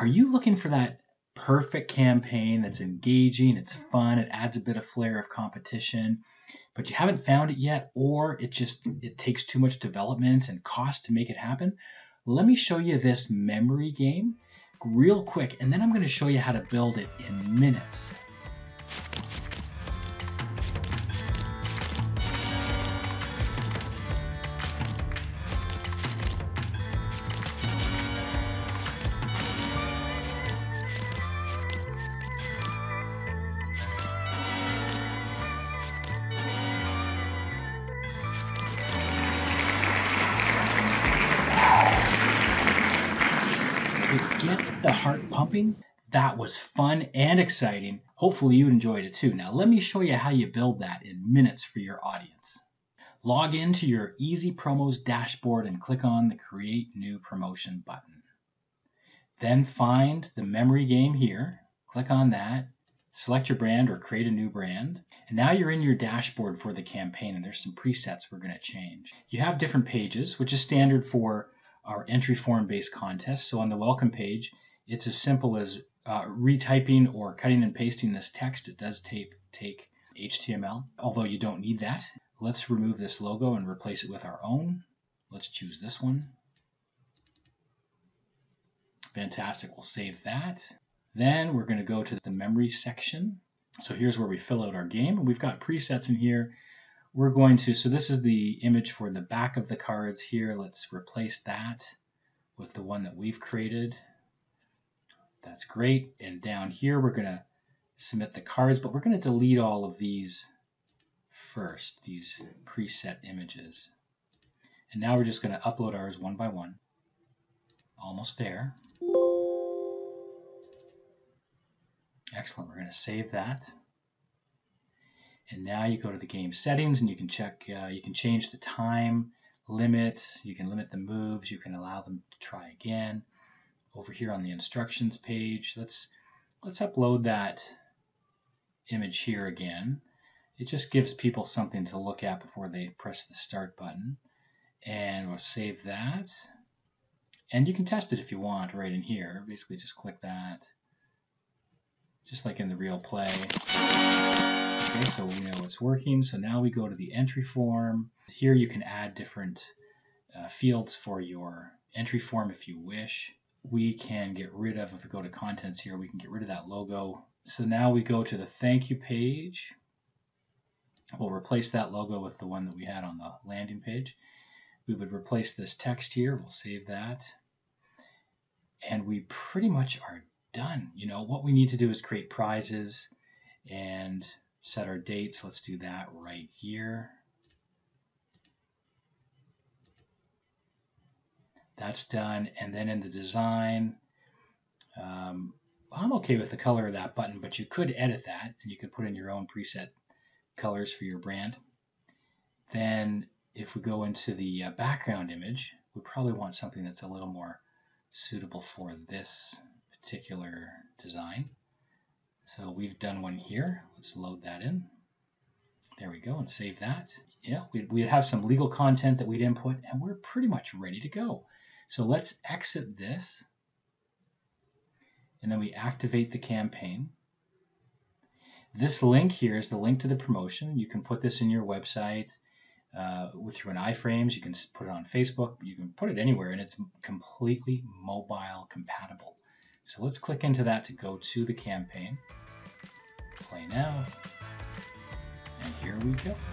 Are you looking for that perfect campaign that's engaging, it's fun, it adds a bit of flair of competition, but you haven't found it yet, or it takes too much development and cost to make it happen? Let me show you this memory game real quick, and then I'm going to show you how to build it in minutes. It gets the heart pumping. That was fun and exciting. Hopefully you enjoyed it too. Now let me show you how you build that in minutes for your audience. Log into your Easy Promos dashboard and click on the Create New Promotion button. Then find the memory game here. Click on that. Select your brand or create a new brand. And now you're in your dashboard for the campaign, and there's some presets we're going to change. You have different pages, which is standard for our entry form based contest. So on the welcome page, it's as simple as retyping or cutting and pasting this text. It does take HTML, although you don't need that. Let's remove this logo and replace it with our own. Let's choose this one. Fantastic, we'll save that. Then we're gonna go to the memory section. So here's where we fill out our game. We've got presets in here. We're going to, so this is the image for the back of the cards here. Let's replace that with the one that we've created. That's great. And down here, we're going to submit the cards, but we're going to delete all of these first, these preset images. And now we're just going to upload ours one by one. Almost there. Excellent. We're going to save that. And now you go to the game settings and you can check, you can change the time limit, you can limit the moves, you can allow them to try again. Over here on the instructions page, let's upload that image here again. It just gives people something to look at before they press the start button. And we'll save that. And you can test it if you want right in here. Basically just click that, just like in the real play. Okay, so we know it's working. So now we go to the entry form. Here you can add different fields for your entry form if you wish. We can get rid of, if we go to contents here, we can get rid of that logo. So now we go to the thank you page. We'll replace that logo with the one that we had on the landing page. We would replace this text here. We'll save that. And we pretty much are done. You know, what we need to do is create prizes and set our dates. Let's do that right here. That's done. And then in the design, I'm okay with the color of that button, but you could edit that and you could put in your own preset colors for your brand. Then if we go into the background image, we probably want something that's a little more suitable for this particular design. So we've done one here. Let's load that in. There we go, and save that. You know, we'd have some legal content that we'd input, and we're pretty much ready to go. So let's exit this, and then we activate the campaign. This link here is the link to the promotion. You can put this in your website through an iframes. You can put it on Facebook. You can put it anywhere, and it's completely mobile compatible. So let's click into that to go to the campaign. Play now. And here we go. I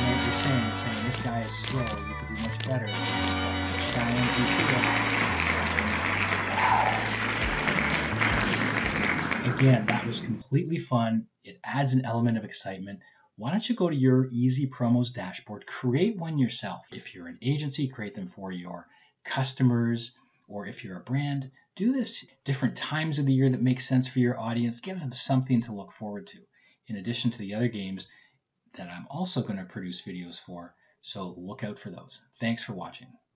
know what you're saying this guy is slow, you could do much better. Again, that was completely fun. It adds an element of excitement. Why don't you go to your Easy Promos dashboard, create one yourself. If you're an agency, create them for your customers, or if you're a brand, do this. Different times of the year that make sense for your audience, give them something to look forward to. In addition to the other games that I'm also going to produce videos for, so look out for those. Thanks for watching.